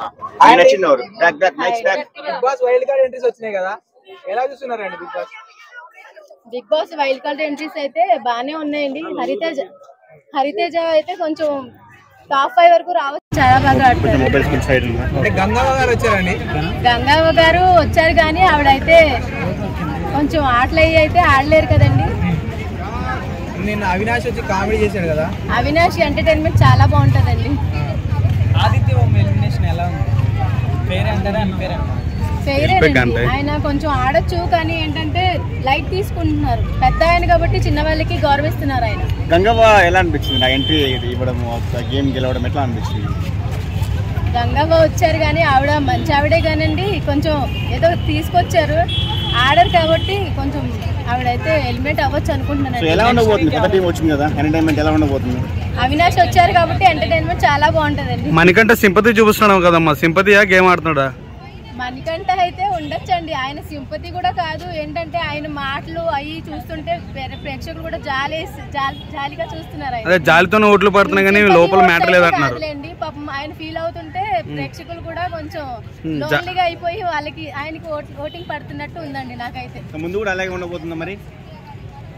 Big boss wild card entries అయితే బానే ఉన్నాయండి. హరితేజ అయితే కొంచెం టాప్ 5 వరకు రావచ్చు, చాలా బాగా ఆడుతుంది. గంగావ గారు వచ్చారు కానీ ఆవిడైతే కొంచెం ఆటలయ్యి అయితే ఆడలేరు కదండి. అవినాష్ ఎంటర్టైన్మెంట్ చాలా బాగుంటదండి. ఆయన కొంచెం ఆడొచ్చు కానీ ఏంటంటే లైట్ తీసుకుంటున్నారు, పెద్ద ఆయన కాబట్టి చిన్న వాళ్ళకి గౌరవిస్తున్నారు. ఆయన గంగవ్వ వచ్చారు కానీ ఆవిడ మంచి ఆవిడే కానండి, కొంచెం ఏదో తీసుకొచ్చారు. ఆడరు కాబట్టి కొంచెం ఆవిడైతే ఎలిమినేట్ అవ్వచ్చు అనుకుంటున్నాను. అవినాష్ వచ్చారు కాబట్టి ఎంటర్టైన్మెంట్ చాలా బాగుంటదండి. మణికంఠ సింపతి చూపిస్తున్నాం కదమ్మా, సింపతియా గేమ్ ఆడుతున్నాడా? మణికంఠ అయితే ఉండొచ్చండి, ఆయన సింపతి కూడా కాదు. ఏంటంటే ఆయన మాటలు అవి చూస్తుంటే ప్రేక్షకులు కూడా జాలిగా చూస్తున్నారు, జాలితో ఓట్లు పడుతున్నా కానీ లోపల మ్యాటర్ లేదండి. పాపం ఆయన ఫీల్ అవుతుంటే ప్రేక్షకులు కూడా కొంచెం లోన్లీగా అయిపోయి వాళ్ళకి ఆయనకి ఓటింగ్ పడుతున్నట్టు ఉందండి. నాకైతే ముందు కూడా అలాగే ఉండబోతుందా మరి?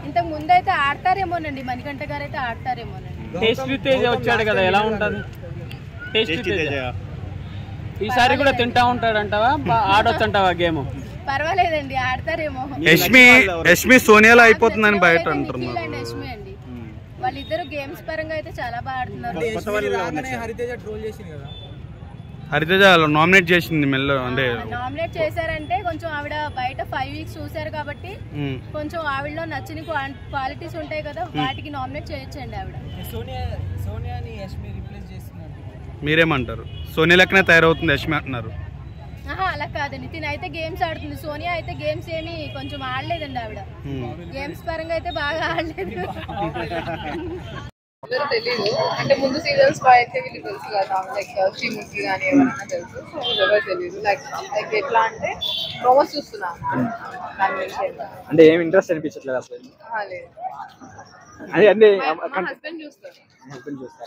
ఇంతకు ముందు అయితే ఆడతారేమోనండి, మణికంఠ గారు అయితే ఆడతారేమోనండి. ఈసారి కూడా తింటా ఉంటాడు అంటావా, ఆడొచ్చు అంటావా? గేమ్ పర్వాలేదండి, ఆడతారేమో. యష్మి సోనియాలో అయిపోతుందని బయట అంటున్నారు. వాళ్ళిద్దరు గేమ్స్ పరంగా అయితే చాలా బాగా ఆడుతున్నారు. హరితేజ నామినేట్ చేసింది, మెల్ల అంటే నామినేట్ చేశారంటే కొంచెం ఆవిడ బయట 5 weeks చూసారు కాబట్టి కొంచెం ఆవిడలో నచ్చిన క్వాలిటీస్ ఉంటాయి కదా, వాటికి నామినేట్ చేయొచ్చండి ఆవిడ. సోనియాని యష్మి రిప్లేస్ చేస్తున్నారు, మీరేమంటారు? సోనియా లెక్కనే తయారవుతుంది యష్మి అంటున్నారు. అలా కాదండి, తిన అయితే గేమ్స్ ఆడుతుంది. సోనియా అయితే గేమ్స్ ఏమి కొంచెం ఆడలేదండి ఆవిడ, గేమ్స్ పరంగా అయితే బాగా ఆడలేదు. తెలీదు అంటే ముందు సీజన్స్ అయితే వీళ్ళు తెలుసు కదా, లైక్ శ్రీముఖి కానీ ఎవరైనా తెలుసు. సో ఎవరు తెలీదు, లైక్ ఎట్లా అంటే ప్రోమోస్ చూస్తున్నాను అంటే ఏం ఇంట్రెస్ట్ అనిపించట్లేదు అసలు.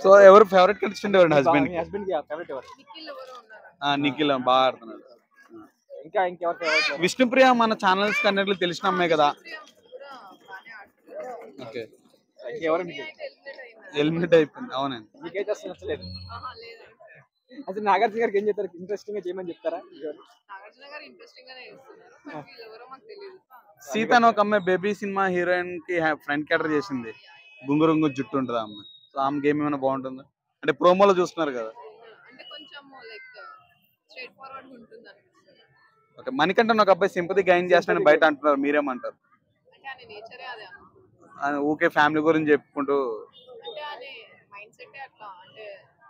సో ఎవరు ఫేవరెట్ కంటెస్టెంట్? ఎవరు హస్బెండ్? హస్బెండ్ కి ఫేవరెట్ ఎవరు? నిఖిల్. ఎవరు ఉన్నారు? ఆ నిఖిల్ బాగా ఆడుతున్నాడు. ఇంకా ఇంకెవరు ఫేవరెట్? విష్ణుప్రియ మన ఛానల్స్ కన్నట్లు తెలిసిన అమ్మాయి కదా. ఓకే, ఎవరు ఎలిమినేట్ అయిపోయింది? అవునండి. మీకైతే అసలు నచ్చలేదు అసలు. నాగార్జున గారికి ఏం చెప్తారు? ఇంట్రెస్టింగ్ గా చేయమని చెప్తారా? నాగార్జున గారు ఇంట్రెస్టింగ్ గానే చేస్తున్నారు, బట్ వీళ్ళెవరో మాకు తెలియదు. సీతను ఒక అమ్మాయి బేబీ సినిమా హీరోయిన్ కి ఫ్రంట్ క్యాటర్ చేసింది, గుంగురుంగు జుట్టు ఉంటది ఆ అమ్మాయి. సో ఆమె గేమ్ ఏమైనా బాగుంటుందా అంటే ప్రోమోలో చూస్తున్నారు కదా? అంటే కొంచెం లైక్ స్ట్రైట్ ఫార్వర్డ్ గా ఉంటుంది అనిపిస్తుంది. ఓకే, మణికంఠన్ ఒక అబ్బాయి సింపతి గైన్ చేస్తానని బయట అంటున్నారు, మీరేమంటారు? అంటే ఆయన నేచరే అదే అన్న, ఓకే ఫ్యామిలీ గురించి చెప్పుకుంటూ అంటే ఆయన మైండ్ సెట్ అట్లా అంటే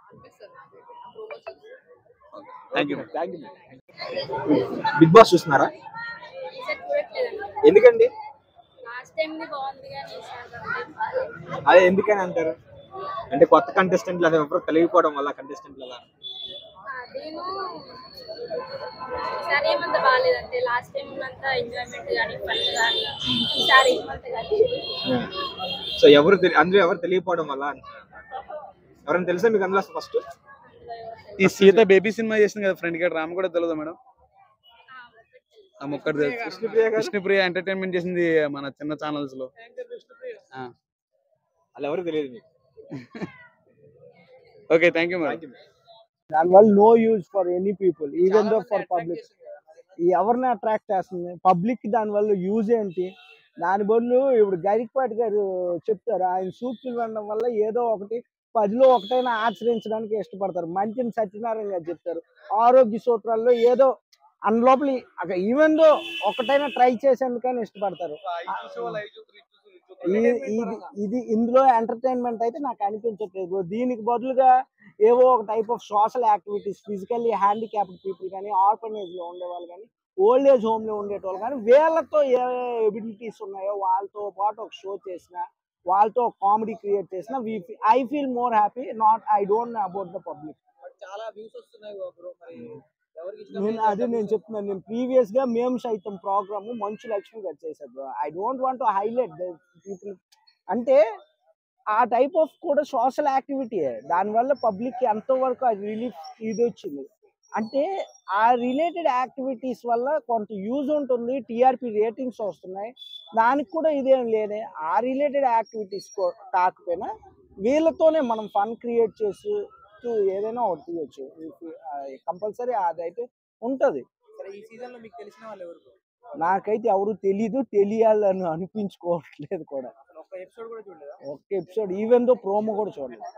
అనిపిస్తది నాకు ప్రోమో చూసి. Thank you thank you. బిగ్ బాస్ చూస్తున్నారా? ఎందుకండి? లాస్ట్ టైం ని బాగుంది గాని ఈసారి అదే ఎందుకని అంటారు? అంటే కొత్త కంటెస్టెంట్లు అలా ఎవరో తెలియకపోవడం వల్ల కంటెస్టెంట్లు అలా అదేను ఈసారి ఏమంత బాగాలేదు అంటే లాస్ట్ టైం అంతా ఎంజాయ్మెంట్ గాని ఫన్ గాని ఈసారి ఏమంత గాని. సో ఎవరు అందులో ఎవరు తెలియకపోవడం వల్ల ఎవరైనా తెలుసా మీకు? అందులో ఫస్ట్ ఈ సీత బేబీ సినిమా చేసింది కదా ఫ్రెండ్ గారు, రామ్ కూడా తెలియదా మేడం? విష్ణుప్రియ ఎంటర్టైన్మెంట్ చేసింది మన చిన్న ఛానల్స్ లో, అలా ఎవరు తెలియదు మీకు. Okay thank you madam. దానివల్ల no use for any people, even though for public. ఎవరిని అట్రాక్ట్ చేస్తుంది పబ్లిక్? దానివల్ల యూజ్ ఏంటి? దాని బదులు ఇప్పుడు గరికపాటి గారు చెప్తారు, ఆయన సూక్తులు ఉండడం వల్ల ఏదో ఒకటి 10లో 1 ఆచరించడానికి ఇష్టపడతారు. మంచిని సత్యనారాయణ గారు చెప్తారు, ఆరోగ్య సూత్రాల్లో ఏదో అందులోపల ఈవెన్ దో ఒకటైనా ట్రై చేసేందుకని ఇష్టపడతారు. ఇది ఇందులో ఎంటర్టైన్మెంట్ అయితే నాకు అనిపించట్లేదు. దీనికి బదులుగా ఏవో ఒక type of social activities, physically handicapped people కానీ, ఆర్ఫనేజ్లో ఉండేవాళ్ళు కానీ, ఓల్డ్ ఏజ్ హోమ్లో ఉండేటోళ్ళు కానీ, వీళ్ళతో ఏ ఎబిలిటీస్ ఉన్నాయో వాళ్ళతో పాటు ఒక షో చేసిన, వాళ్ళతో ఒక కామెడీ క్రియేట్ చేసిన, I feel more happy. Not I don't know about the public. అదే నేను చెప్తున్నాను, నేను ప్రీవియస్ గా మేము సైతం ప్రోగ్రామ్ మంచు లక్ష్మి గారు చేశాను. I don't want to highlight the people అంటే ఆ టైప్ ఆఫ్ కూడా సోషల్ యాక్టివిటీ. దానివల్ల పబ్లిక్ ఎంతో వరకు అది రిలీఫ్ ఇది వచ్చింది. అంటే ఆ రిలేటెడ్ యాక్టివిటీస్ వల్ల కొంత యూజ్ ఉంటుంది, టీఆర్పీ రేటింగ్స్ వస్తున్నాయి. దానికి కూడా ఇదేం లేదే, ఆ రిలేటెడ్ యాక్టివిటీస్ కాకపోయినా వీళ్ళతోనే మనం ఫన్ క్రియేట్ చేసి ఏదైనా ఒకటి తీయచ్చు. కంపల్సరీ అదైతే ఉంటుంది. నాకైతే ఎవరు తెలీదు, తెలియాలని అనిపించుకోవట్లేదు కూడా. ఒక్క ఎపిసోడ్ ఈవెన్ దో ప్రోమో కూడా చూడలేదు.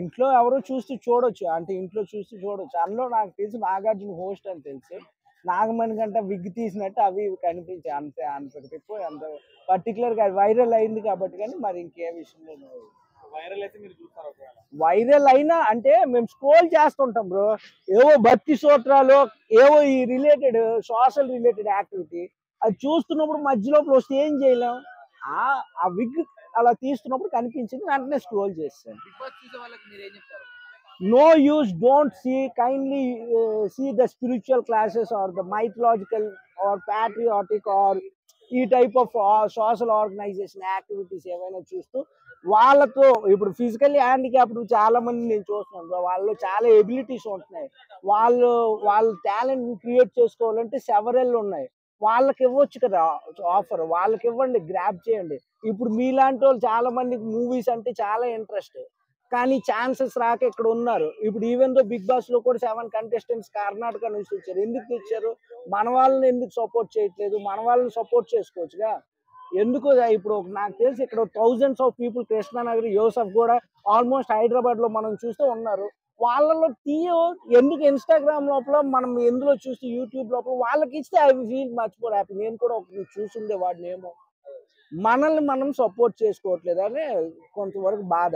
ఇంట్లో ఎవరో చూస్తూ చూడొచ్చు, అంటే ఇంట్లో చూస్తూ చూడొచ్చు. అందులో నాకు తెలుసు నాగార్జున హోస్ట్ అని తెలుసు. నాగమణి కంటే విగ్ తీసినట్టు అవి కనిపించాయి అంతే, అంత ఎక్కువ అంత పర్టికులర్గా అది వైరల్ అయింది కాబట్టి. కానీ మరి ఇంకే విషయంలో వైరల్ అయినా అంటే మేము స్క్రోల్ చేస్తుంటాం బ్రో, ఏవో భక్తి సూత్రాలు ఏవో ఈ రిలేటెడ్ సోషల్ రిలేటెడ్ యాక్టివిటీ అది చూస్తున్నప్పుడు మధ్యలోపల వస్తే ఏం చేయలేం. ఆ విగ్ అలా తీస్తున్నప్పుడు కనిపించింది, వెంటనే స్క్రోల్ చేస్తాను. No use, don't see, kindly see the spiritual classes or the mythological or patriotic or ఈ type of social organisation activities ఏవైనా చూస్తూ వాళ్ళతో. ఇప్పుడు ఫిజికల్లీ హ్యాండిక్యాప్డ్ చాలా మంది నేను చూస్తున్నాను, వాళ్ళు చాలా ఎబిలిటీస్ ఉంటున్నాయి, వాళ్ళ టాలెంట్ని క్రియేట్ చేసుకోవాలంటే సెవరల్ ఉన్నాయి. వాళ్ళకి ఇవ్వచ్చు కదా ఆఫర్, వాళ్ళకి ఇవ్వండి, గ్రాప్ చేయండి. ఇప్పుడు మీలాంటి వాళ్ళు చాలా మందికి మూవీస్ అంటే చాలా ఇంట్రెస్ట్, కానీ ఛాన్సెస్ రాక ఇక్కడ ఉన్నారు. ఇప్పుడు ఈవెన్ దో బిగ్ బాస్ లో కూడా 7 కంటెస్టెంట్స్ కర్ణాటక నుంచి వచ్చారు. ఎందుకు తెచ్చారు? మన వాళ్ళని ఎందుకు సపోర్ట్ చేయట్లేదు? మన వాళ్ళని సపోర్ట్ చేసుకోవచ్చుగా. ఎందుకు ఇప్పుడు నాకు తెలిసి ఇక్కడ 1000s of people Krishnanagar Yousuf కూడా ఆల్మోస్ట్ హైదరాబాద్ లో మనం చూస్తూ ఉన్నారు. వాళ్ళలో తీయో ఎందుకు ఇన్స్టాగ్రామ్ లోపల మనం ఎందులో చూస్తే యూట్యూబ్ లోపల వాళ్ళకి ఇస్తే I feel much more happy. నేను కూడా ఒక చూసుండే వాడిని ఏమో, మనల్ని మనం సపోర్ట్ చేసుకోవట్లేదు అనే కొంతవరకు బాధ.